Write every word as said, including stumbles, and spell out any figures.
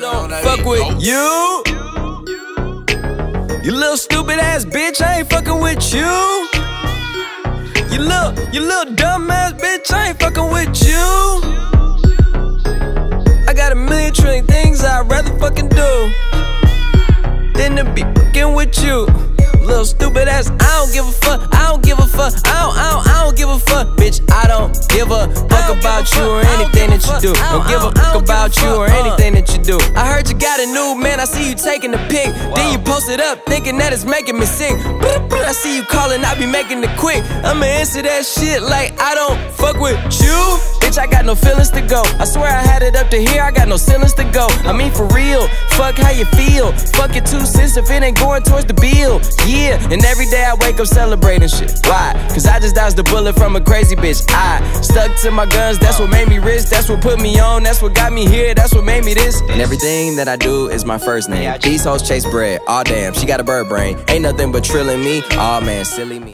I don't fuck with you. You little stupid ass bitch, I ain't fucking with you. You little, you little dumb ass bitch, I ain't fucking with you. I got a million trillion things I'd rather fucking do than to be fucking with you. Little stupid ass, I don't give a fuck, I don't give a fuck, I don't, I don't, I don't give a fuck. Bitch, I don't give a fuck about you or anything that you do. Don't give a fuck about you or anything that you do. I heard you got a new man, I see you taking the pic. Then you post it up, thinking that it's making me sick. I see you calling, I be making it quick. I'ma answer that shit like I don't fuck with you. Bitch, I got no feelings to go. I swear I had it up to here, I got no ceilings to go. I mean for real, fuck how you feel. Fuck it two cents if it ain't going towards the bill. Yeah, and every day I wake up celebrating shit. Why? Cause I just dodged a bullet from a crazy bitch. I stuck to my guns, that's what made me rich. That's what put me on, that's what got me here. That's what made me this. And everything that I do is my first name. These hoes chase bread, aw damn, she got a bird brain. Ain't nothing but trilling me, aw man, silly me.